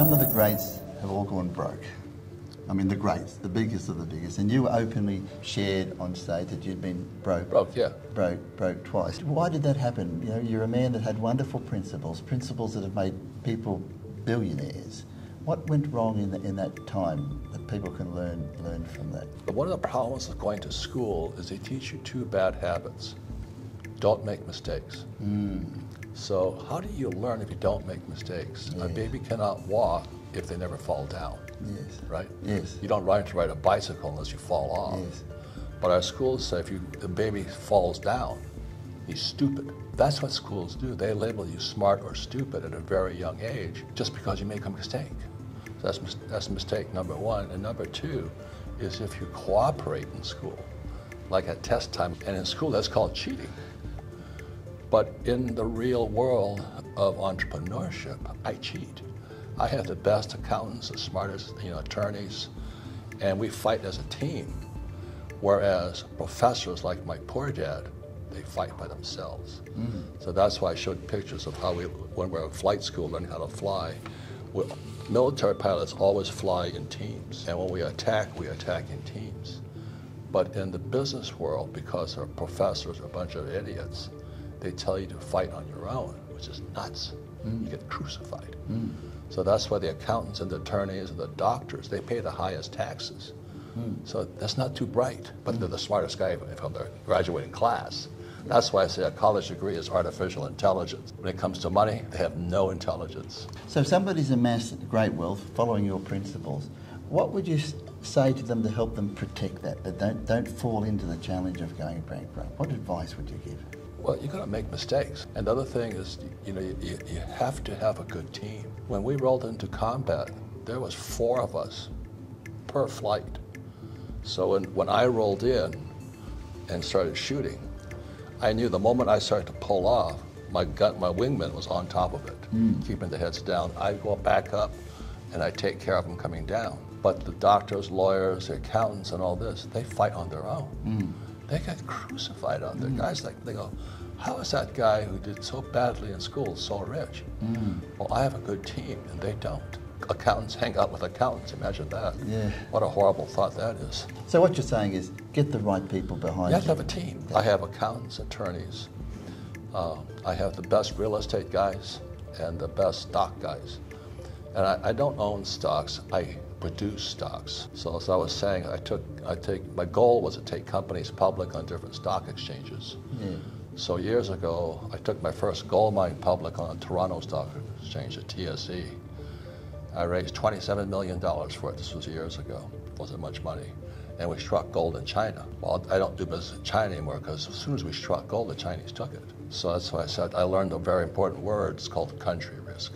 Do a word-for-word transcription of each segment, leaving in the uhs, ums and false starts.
some of the greats have all gone broke. I mean, the greats, the biggest of the biggest. And you openly shared on stage that you'd been broke. Broke, yeah. Broke, broke twice. Why did that happen? You know, you're a man that had wonderful principles, principles that have made people billionaires. What went wrong in, the, in that time that people can learn, learn from that? But one of the problems of going to school is they teach you two bad habits. Don't make mistakes. Mm. So how do you learn if you don't make mistakes? Yeah. A baby cannot walk if they never fall down. Yes. Right? Yes. You don't ride to ride a bicycle unless you fall off. Yes. But our schools say if you, the baby falls down, he's stupid. That's what schools do. They label you smart or stupid at a very young age just because you make a mistake. So that's, that's mistake number one. And number two is if you cooperate in school, like at test time. And in school, that's called cheating. But in the real world of entrepreneurship, I cheat. I have the best accountants, the smartest, you know, attorneys, and we fight as a team. Whereas professors like my poor dad, they fight by themselves. Mm. So that's why I showed pictures of how we, when we were in flight school, learning how to fly. We, military pilots always fly in teams, and when we attack, we attack in teams. But in the business world, because our professors are a bunch of idiots, they tell you to fight on your own, which is nuts. Mm. You get crucified. Mm. So that's why the accountants and the attorneys and the doctors, they pay the highest taxes. Mm. So that's not too bright, but mm. they're the smartest guy from their graduating class. That's why I say a college degree is artificial intelligence. When it comes to money, they have no intelligence. So if somebody's amassed great wealth following your principles, what would you say to them to help them protect that, that don't, don't fall into the challenge of going bankrupt? What advice would you give? Well, you're going to make mistakes. And the other thing is, you know, you, you have to have a good team. When we rolled into combat, there was four of us per flight. So when, when I rolled in and started shooting, I knew the moment I started to pull off, my gun, my wingman was on top of it, mm. keeping the heads down. I go back up and I take care of them coming down. But the doctors, lawyers, the accountants and all this, they fight on their own. Mm. They got crucified out there. Mm. Guys, like, they go, how is that guy who did so badly in school so rich? Mm. Well, I have a good team, and they don't. Accountants hang out with accountants, imagine that. Yeah. What a horrible thought that is. So what you're saying is, get the right people behind you. You have to have a team. Yeah. I have accountants, attorneys. Uh, I have the best real estate guys and the best stock guys. And I, I don't own stocks. I produce stocks. So as I was saying, I took, I take, my goal was to take companies public on different stock exchanges. Yeah. So years ago, I took my first gold mine public on the Toronto Stock Exchange, the T S E. I raised twenty-seven million dollars for it. This was years ago. It wasn't much money. And we struck gold in China. Well, I don't do business in China anymore because as soon as we struck gold, the Chinese took it. So that's why I said, I learned a very important word. It's called country risk.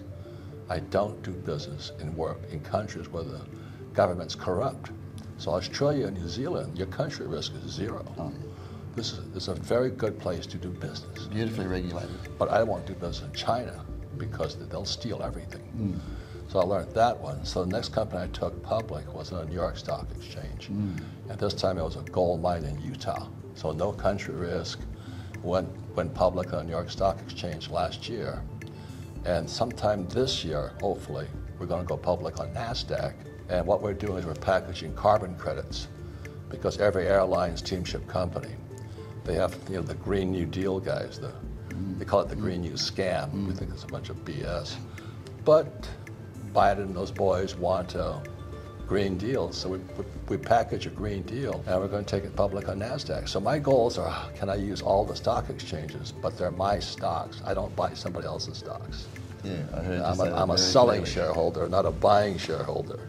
I don't do business and work in countries where the government's corrupt. So Australia and New Zealand, your country risk is zero. Oh. This is, this is a very good place to do business. Beautifully regulated. But I won't do business in China because they'll steal everything. Mm. So I learned that one. So the next company I took public was on the New York Stock Exchange. Mm. At this time, it was a gold mine in Utah. So no country risk. Went, went public on the New York Stock Exchange last year. And sometime this year, hopefully, we're going to go public on NASDAQ. And what we're doing is we're packaging carbon credits because every airline, steamship company, they have, you know, the Green New Deal guys, the, they call it the Green New Scam. Mm. We think it's a bunch of B S. But Biden and those boys want a Green Deal, so we, we package a Green Deal, and we're going to take it public on NASDAQ. So my goals are, can I use all the stock exchanges, but they're my stocks. I don't buy somebody else's stocks. Yeah, I heard you say that very clearly. I'm a selling shareholder, not a buying shareholder.